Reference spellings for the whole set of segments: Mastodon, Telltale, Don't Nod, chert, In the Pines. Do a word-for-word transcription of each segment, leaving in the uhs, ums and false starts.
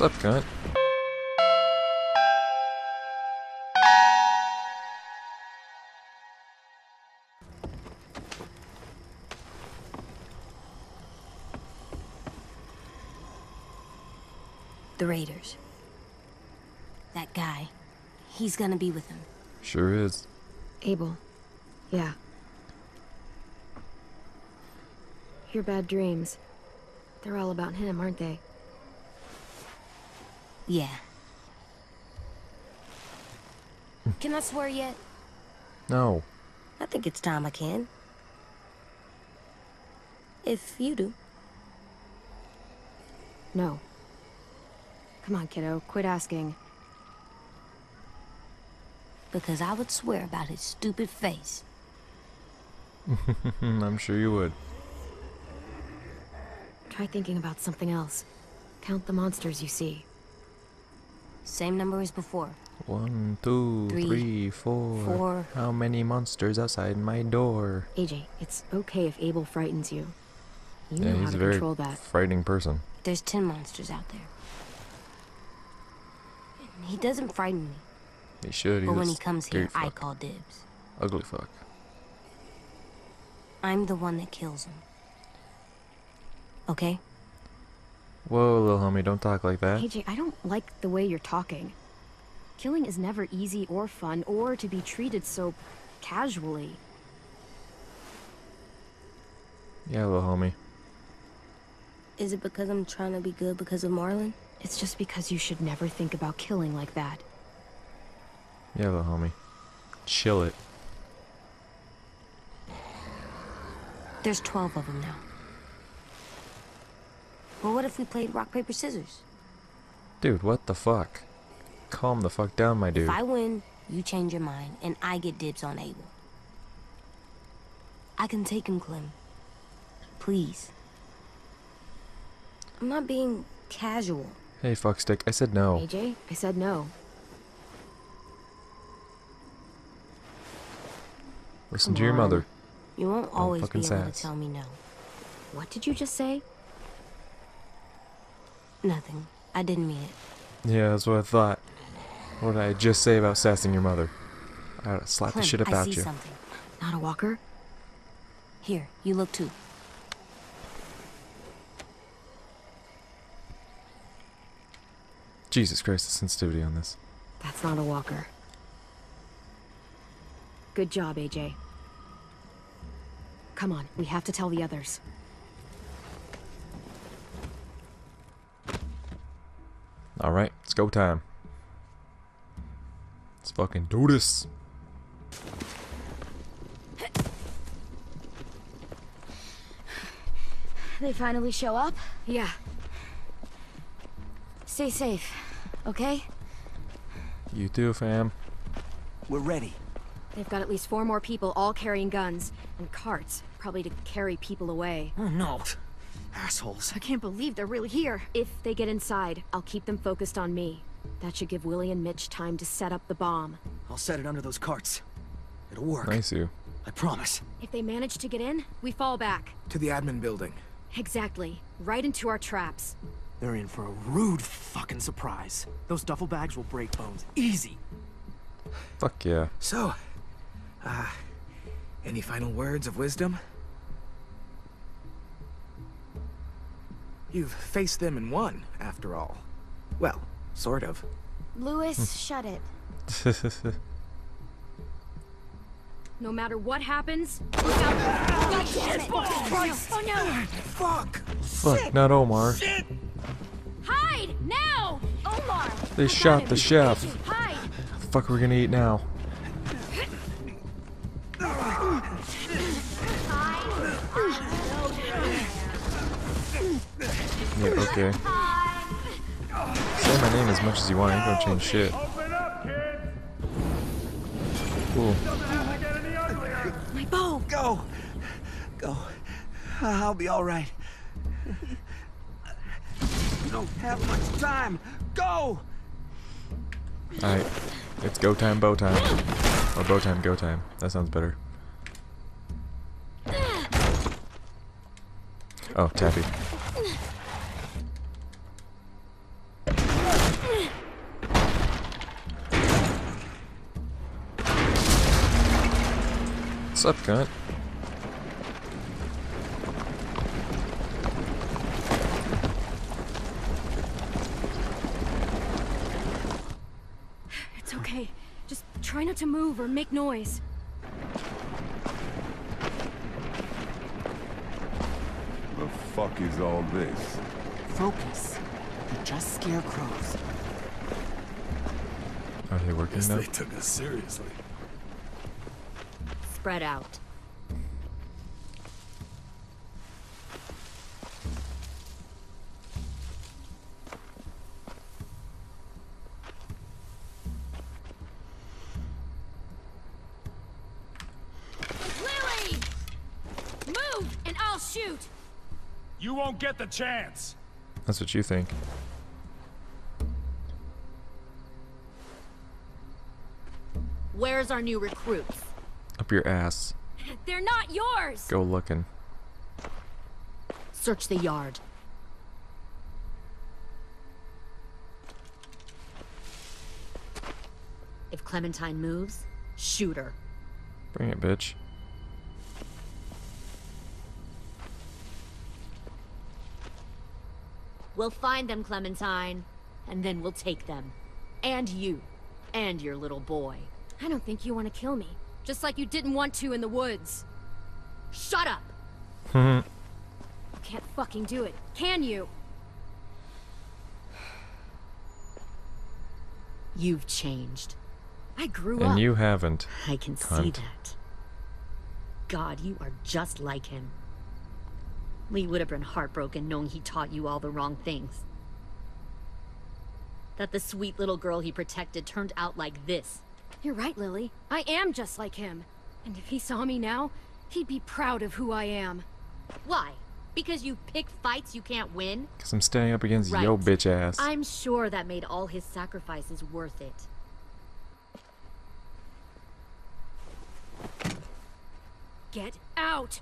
What's up, cunt? The Raiders. That guy. He's gonna be with him. Sure is. Abel. Yeah. Your bad dreams. They're all about him, aren't they? Yeah. Can I swear yet? No. I think it's time I can. If you do. No. Come on, kiddo, quit asking. Because I would swear about his stupid face. I'm sure you would. Try thinking about something else. Count the monsters you see. Same number as before. One, two, three, three four. four. How many monsters outside my door? A J, it's okay if Abel frightens you. You yeah, know how to control that. He's a very frightening person. There's ten monsters out there. He doesn't frighten me. He should. But when he comes here, I call dibs. Ugly fuck. I'm the one that kills him. Okay? Whoa, little homie, don't talk like that. A J, I don't like the way you're talking. Killing is never easy or fun or to be treated so casually. Yeah, little homie. Is it because I'm trying to be good because of Marlon? It's just because you should never think about killing like that. Yeah, little homie. Chill it. There's twelve of them now. Well, what if we played rock, paper, scissors? Dude, what the fuck? Calm the fuck down, my dude. If I win, you change your mind, and I get dibs on Abel. I can take him, Clem. Please. I'm not being casual. Hey, fuckstick, I said no. A J, I said no. Listen Come to your on. mother. You won't Don't always be able sass. to tell me no. What did you just say? Nothing. I didn't mean it. Yeah, that's what I thought. What did I just say about sassing your mother? I ought to slap Clem, the shit up out you. I see something. Not a walker? Here, you look too. Jesus Christ, the sensitivity on this. That's not a walker. Good job, A J. Come on, we have to tell the others. Alright, it's go time. Let's fucking do this. They finally show up? Yeah. Stay safe, okay? You too, fam. We're ready. They've got at least four more people, all carrying guns. And carts, probably to carry people away. Oh, no. Assholes. I can't believe they're really here. If they get inside, I'll keep them focused on me. That should give Willie and Mitch time to set up the bomb. I'll set it under those carts. It'll work. Nice you. I promise. If they manage to get in, we fall back. To the admin building. Exactly. Right into our traps. They're in for a rude fucking surprise. Those duffel bags will break bones. Easy. Fuck yeah. So, uh, any final words of wisdom? You've faced them and won, after all. Well, sort of. Lewis, shut it. No matter what happens, look out. God damn it. Oh no. Fuck. Fuck, not Omar. Shit. Hide now, Omar. They I shot the chef. Hide. What the fuck are we gonna eat now? Yeah, okay. Say my name as much as you want, I ain't gonna change shit. Cool. My bow! Go! Go. I'll be alright. You don't have much time! Go! Alright. It's go time, bow time. Or bow time, go time. That sounds better. Oh, Taffy. What's up, cunt? It's okay. Just try not to move or make noise. The fuck is all this? Focus. They're just scarecrows. Are they working now? They took us seriously. Spread out. Lily! Move and I'll shoot. You won't get the chance. That's what you think. Where's our new recruits? Up your ass. They're not yours. Go looking. Search the yard. If Clementine moves, shoot her. Bring it, bitch. We'll find them, Clementine, and then we'll take them. And you. And your little boy. I don't think you want to kill me, just like you didn't want to in the woods. Shut up! You can't fucking do it, can you? You've changed. I grew and up. And you haven't. I can cunt. See that. God, you are just like him. Lee would have been heartbroken knowing he taught you all the wrong things. That the sweet little girl he protected turned out like this. You're right, Lily. I am just like him. And if he saw me now, he'd be proud of who I am. Why? Because you pick fights you can't win? Because I'm standing up against right. Yo bitch ass. I'm sure that made all his sacrifices worth it. Get out!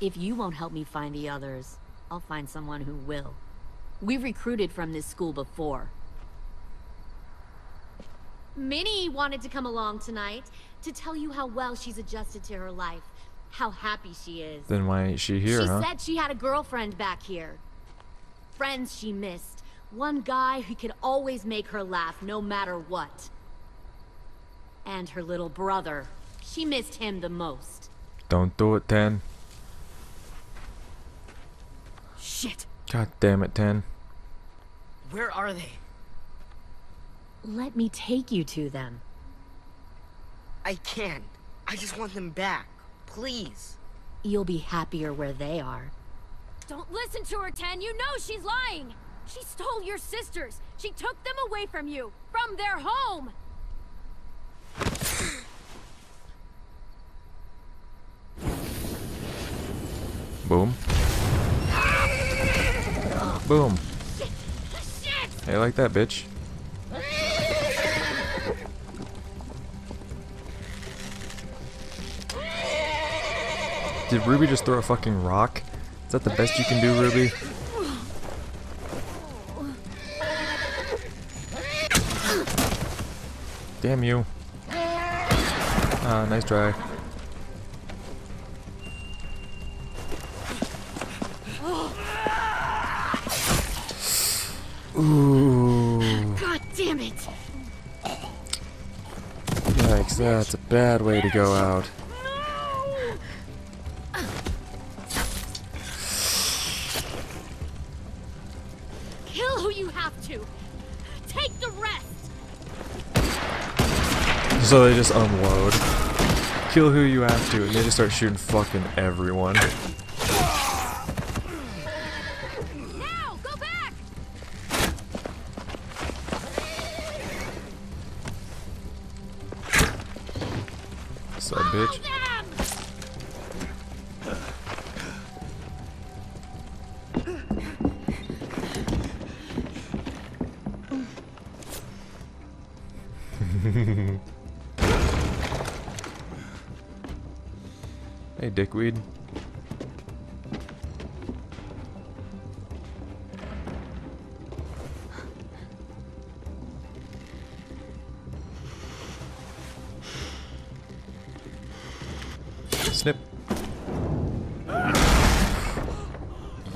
If you won't help me find the others, I'll find someone who will. We've recruited from this school before. Minnie wanted to come along tonight to tell you how well she's adjusted to her life, how happy she is. Then why ain't she here, huh? She said she had a girlfriend back here. Friends she missed. One guy who could always make her laugh no matter what. And her little brother. She missed him the most. Don't do it, Ten. Shit. God damn it, Ten. Where are they? Let me take you to them. I can't. I just want them back. Please. You'll be happier where they are. Don't listen to her, Ten. You know she's lying. She stole your sisters. She took them away from you. From their home. Boom. Boom. Shit. Shit. Hey, like that, bitch. Did Ruby just throw a fucking rock? Is that the best you can do, Ruby? Damn you. Ah, nice try. Ooh. God damn it. Yikes, that's a bad way to go out. So they just unload. Kill who you have to, and they just start shooting fucking everyone. Now, go back. What's up, bitch? Hey, dickweed.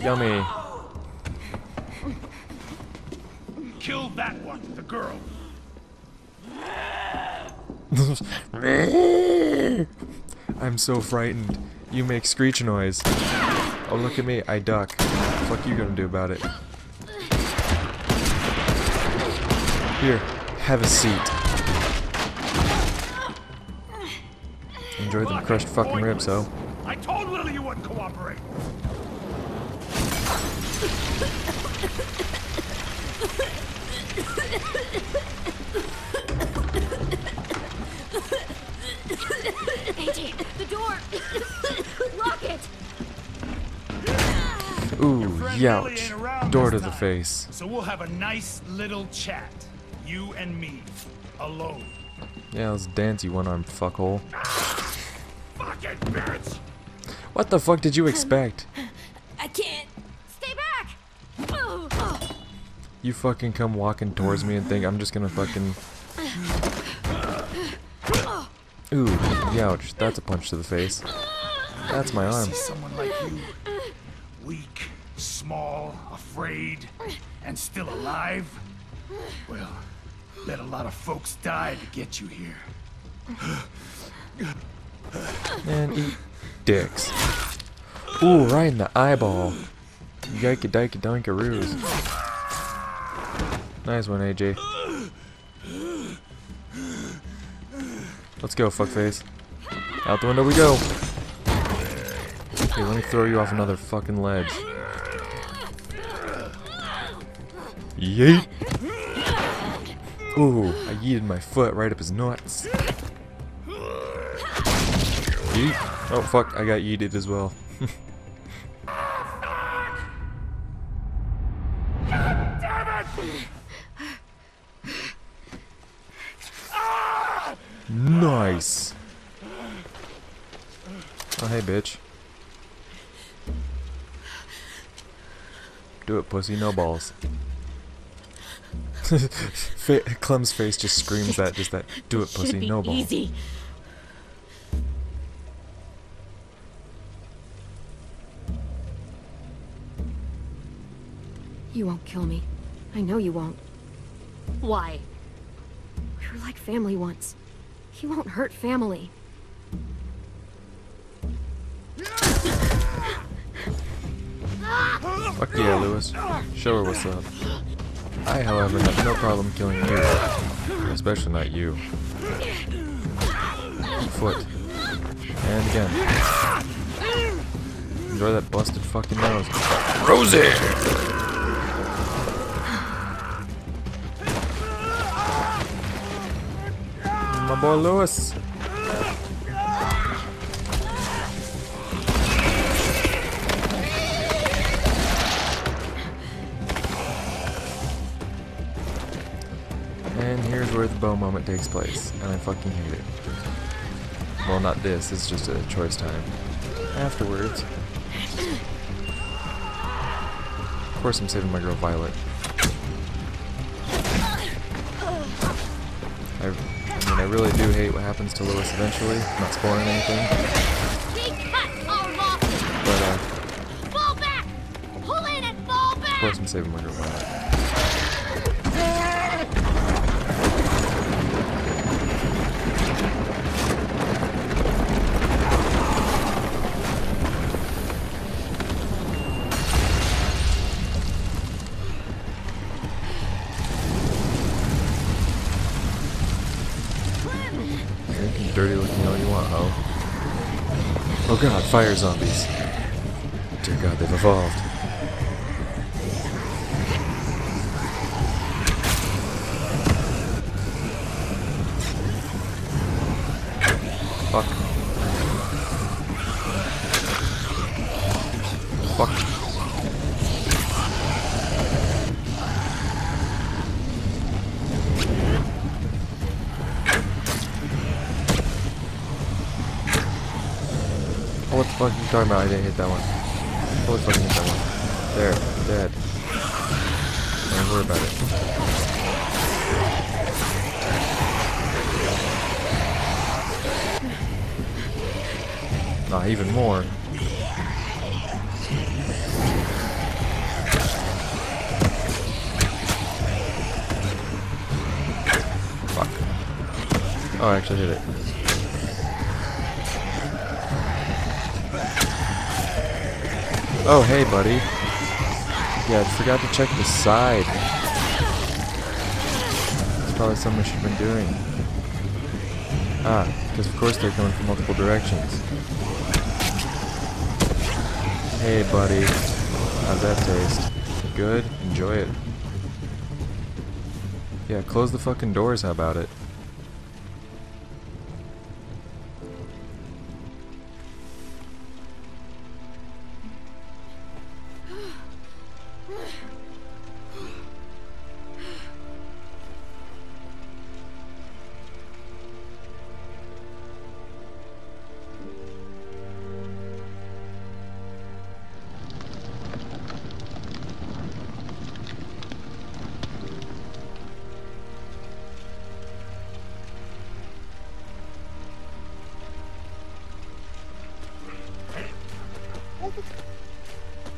Yummy. Kill that one, the girl. I'm so frightened. You make screech noise. Oh, look at me. I duck. What the fuck you gonna do about it? Here, have a seat. Enjoy them crushed fucking ribs, though. I told Lily you wouldn't cooperate. A J, the door. Lock it. Ooh, youch. Door to the face. So we'll have a nice little chat. You and me, alone. Yeah, let's dance, you one-armed fuckhole. Ah, fucking bitch! What the fuck did you expect? Um, I can't. Stay back! Oh, oh. You fucking come walking towards me and think I'm just gonna fucking... Ooh, youch, that's a punch to the face. That's my arm. I see someone like you. Weak, small, afraid, and still alive? Well... Let a lot of folks die to get you here. Man, eat dicks. Ooh, right in the eyeball. Yikey dikey donkaroos. Nice one, A J. Let's go, fuckface. Out the window we go. Okay, let me throw you off another fucking ledge. Yeet. Ooh, I yeeted my foot right up his nuts. Yeet. Oh fuck, I got yeeted as well. Nice. Oh hey bitch. Do it pussy, no balls. Clem's face just screams that, just that, do it pussy, no ball. Easy. You won't kill me. I know you won't. Why? We were like family once. He won't hurt family. Fuck yeah, Lewis. Show her what's up. I, however, have no problem killing you. Especially not you. Foot. And again. Enjoy that busted fucking nose. Rosie! My boy Lewis! And here's where the bow moment takes place, and I fucking hate it. Well, not this, it's just a choice time. Afterwards. Of course I'm saving my girl Violet. I, I mean, I really do hate what happens to Lewis eventually. I'm not spoiling anything. But, uh... Fall back! Pull in and fall back! Of course I'm saving my girl Violet. Dirty looking all you want, ho. Oh god, fire zombies. Dear god, they've evolved. Fuck. What the fuck are you talking about? I didn't hit that one. Totally fucking hit that one. There. Dead. Don't worry about it. Nah, even more. Fuck. Oh, I actually hit it. Oh, hey, buddy. Yeah, I forgot to check the side. That's probably something we should have been doing. Ah, because of course they're coming from multiple directions. Hey, buddy. How's that taste? Good? Enjoy it. Yeah, close the fucking doors, how about it?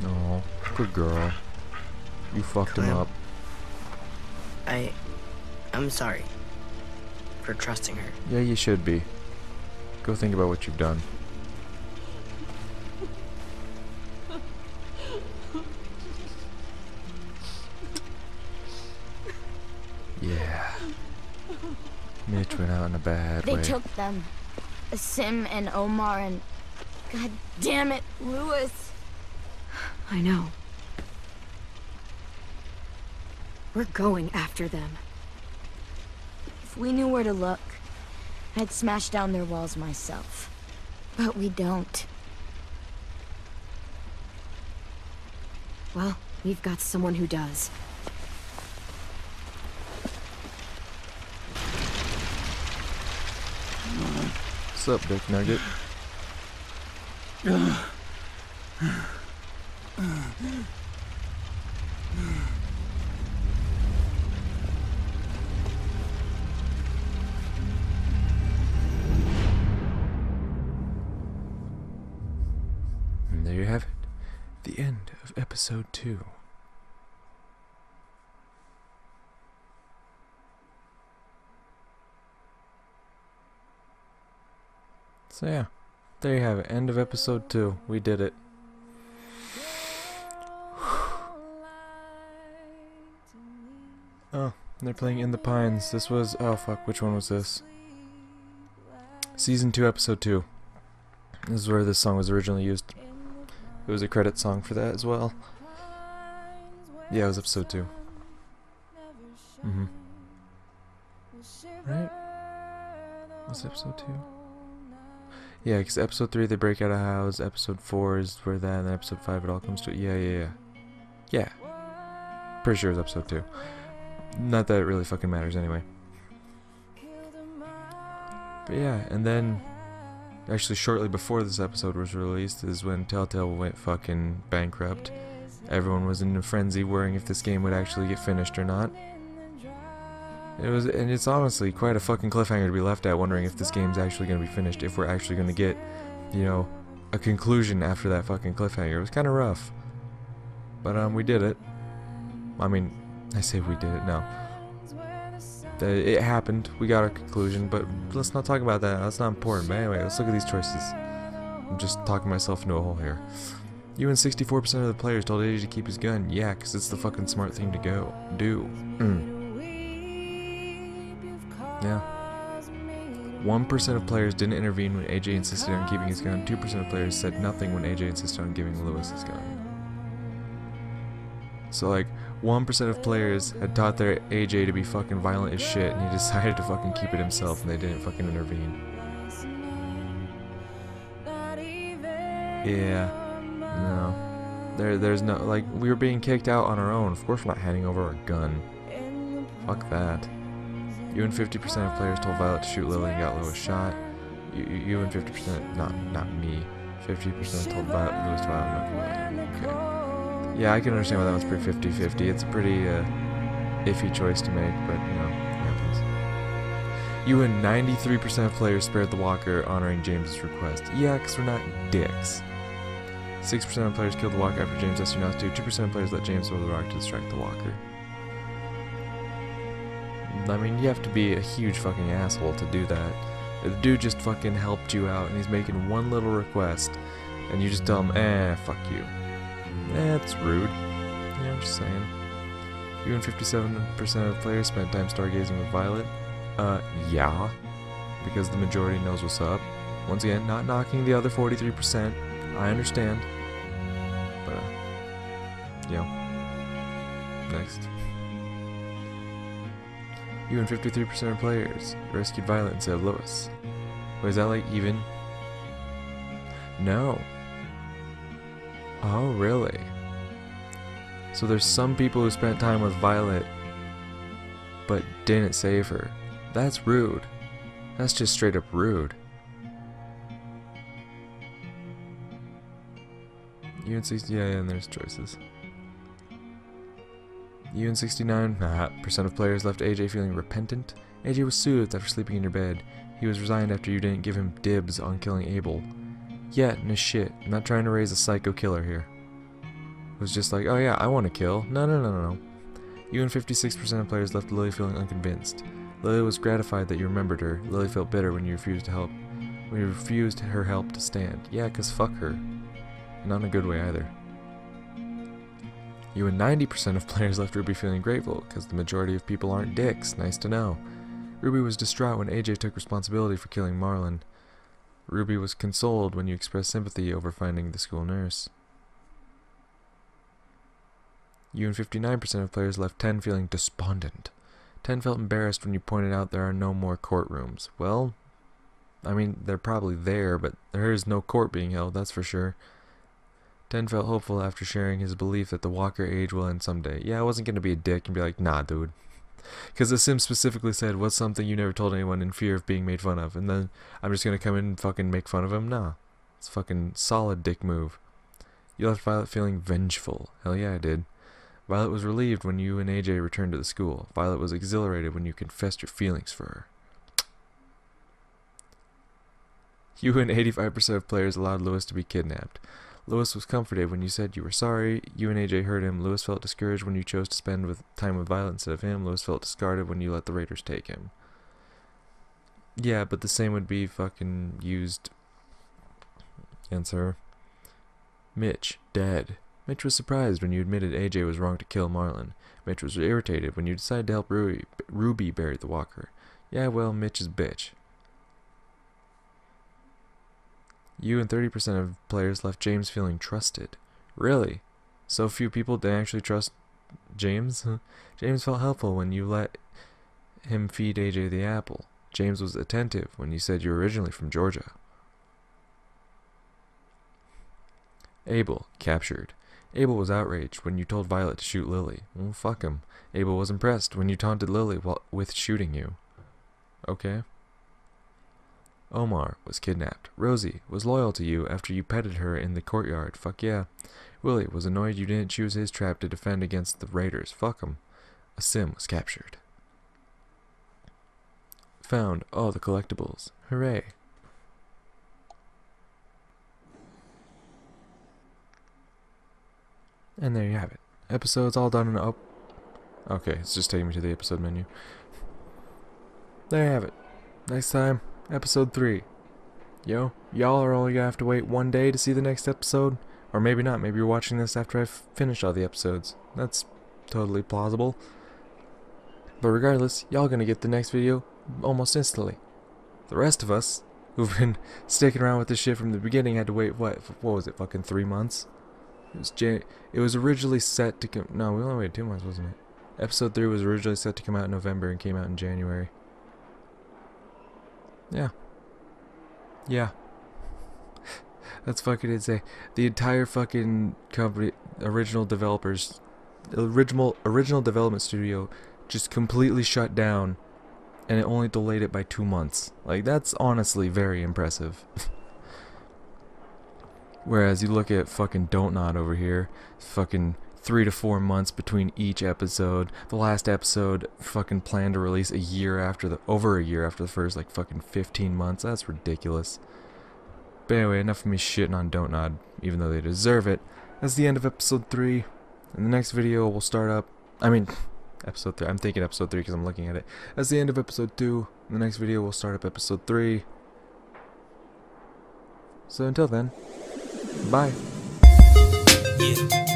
No, good girl. You fucked Clem, him up. I... I'm sorry. For trusting her. Yeah, you should be. Go think about what you've done. Yeah. Mitch went out in a bad way. They took them. Sim and Omar and... God damn it, Lewis. I know. We're going after them. If we knew where to look, I'd smash down their walls myself. But we don't. Well, we've got someone who does. What's up, Dick Nugget? And there you have it, the end of episode two. So yeah. There you have it, end of episode two. We did it. Oh, they're playing In the Pines. This was... oh, fuck, which one was this? Season two, episode two. This is where this song was originally used. It was a credit song for that as well. Yeah, it was episode two. Mm-hmm. Right? What's episode two? Yeah, because episode three, they break out of house, episode four is where that, and then episode five, it all comes to it. Yeah, yeah, yeah. Yeah. Pretty sure it was episode two. Not that it really fucking matters anyway. But yeah, and then, actually shortly before this episode was released is when Telltale went fucking bankrupt. Everyone was in a frenzy worrying if this game would actually get finished or not. It was, and it's honestly quite a fucking cliffhanger to be left at, wondering if this game's actually going to be finished, if we're actually going to get, you know, a conclusion after that fucking cliffhanger. It was kind of rough. But, um, we did it. I mean, I say we did it, no. It happened, we got a conclusion, but let's not talk about that, that's not important. But anyway, let's look at these choices. I'm just talking myself into a hole here. You and sixty-four percent of the players told Eddie to keep his gun. Yeah, because it's the fucking smart thing to go, do. Mm. Yeah. one percent of players didn't intervene when A J insisted on keeping his gun. two percent of players said nothing when A J insisted on giving Lewis his gun. So, like, one percent of players had taught their A J to be fucking violent as shit, and he decided to fucking keep it himself, and they didn't fucking intervene. Yeah. No. There, there's no, like, we were being kicked out on our own. Of course we're not handing over our gun. Fuck that. You and fifty percent of players told Violet to shoot Lily and got Lewis shot. You, you, you and fifty percent, not not me. fifty percent told Violet, Lewis, Violet, Violet. Okay. Yeah, I can understand why that one's pretty fifty fifty. It's a pretty uh, iffy choice to make, but you know, it happens. You and ninety-three percent of players spared the walker, honoring James's request. Yeah, because we're not dicks. six percent of players killed the walker after James asked you not to. two percent of players let James throw the rock to distract the walker. I mean, you have to be a huge fucking asshole to do that. The dude just fucking helped you out, and he's making one little request, and you just tell him, eh, fuck you. That's rude. Yeah, I'm just saying. You and fifty-seven percent of players spent time stargazing with Violet. Uh, yeah. Because the majority knows what's up. Once again, not knocking the other forty-three percent. I understand. But, uh, yeah. Next. You and fifty-three percent of players rescued Violet instead of Lois. Wait, is that like even? No. Oh, really? So there's some people who spent time with Violet but didn't save her. That's rude. That's just straight up rude. You and sixty, yeah, yeah, and there's choices. You and sixty-nine percent of players left A J feeling repentant. A J was soothed after sleeping in your bed. He was resigned after you didn't give him dibs on killing Abel. Yeah, no shit. I'm not trying to raise a psycho killer here. It was just like, oh yeah, I want to kill. No, no, no, no, no. You and fifty-six percent of players left Lily feeling unconvinced. Lily was gratified that you remembered her. Lily felt bitter when you refused to help. When you refused her help to stand. Yeah, cause fuck her. And not in a good way either. You and ninety percent of players left Ruby feeling grateful, because the majority of people aren't dicks, nice to know. Ruby was distraught when A J took responsibility for killing Marlin. Ruby was consoled when you expressed sympathy over finding the school nurse. You and fifty-nine percent of players left ten feeling despondent. ten felt embarrassed when you pointed out there are no more courtrooms. Well, I mean, they're probably there, but there is no court being held, that's for sure. ten felt hopeful after sharing his belief that the Walker age will end someday. Yeah, I wasn't going to be a dick and be like, nah, dude. Because the sim specifically said, what's something you never told anyone in fear of being made fun of? And then I'm just going to come in and fucking make fun of him? Nah. It's a fucking solid dick move. You left Violet feeling vengeful. Hell yeah, I did. Violet was relieved when you and A J returned to the school. Violet was exhilarated when you confessed your feelings for her. You and eighty-five percent of players allowed Lois to be kidnapped. Lois was comforted when you said you were sorry. You and A J heard him. Lois felt discouraged when you chose to spend with time with Violet instead of him. Lois felt discarded when you let the Raiders take him. Yeah, but the same would be fucking used. Answer. Mitch, dead. Mitch was surprised when you admitted A J was wrong to kill Marlin. Mitch was irritated when you decided to help Ruby, Ruby bury the walker. Yeah, well, Mitch is bitch. You and thirty percent of players left James feeling trusted. Really? So few people didn't actually trust James? James felt helpful when you let him feed A J the apple. James was attentive when you said you were originally from Georgia. Abel, captured. Abel was outraged when you told Violet to shoot Lily. Well, fuck him. Abel was impressed when you taunted Lily while with shooting you. Okay. Omar was kidnapped. Rosie was loyal to you after you petted her in the courtyard. Fuck yeah. Willie was annoyed you didn't choose his trap to defend against the raiders. Fuck him. A sim was captured. Found all the collectibles. Hooray. And there you have it. Episode's all done and up. Okay, it's just taking me to the episode menu. There you have it. Next time. Episode three. Yo, y'all are only gonna have to wait one day to see the next episode. Or maybe not. Maybe you're watching this after I've finished all the episodes. That's totally plausible. But regardless, y'all gonna get the next video almost instantly. The rest of us, who've been sticking around with this shit from the beginning, had to wait, what, what was it, fucking three months? It was Jan- It was originally set to come- No, we only waited two months, wasn't it? Episode three was originally set to come out in November and came out in January. Yeah. Yeah. That's fucking insane. The entire fucking company, original developers, original original development studio, just completely shut down, and it only delayed it by two months. Like, that's honestly very impressive. Whereas you look at fucking Don't Nod over here, fucking three to four months between each episode. The last episode fucking planned to release a year after the over a year after the first, like fucking fifteen months. That's ridiculous. But anyway, enough of me shitting on Don't Nod, even though they deserve it. That's the end of episode three. In the next video, we'll start up... I mean, episode three. I'm thinking episode three because I'm looking at it. That's the end of episode two. In the next video, we'll start up episode three. So until then, bye. Yeah.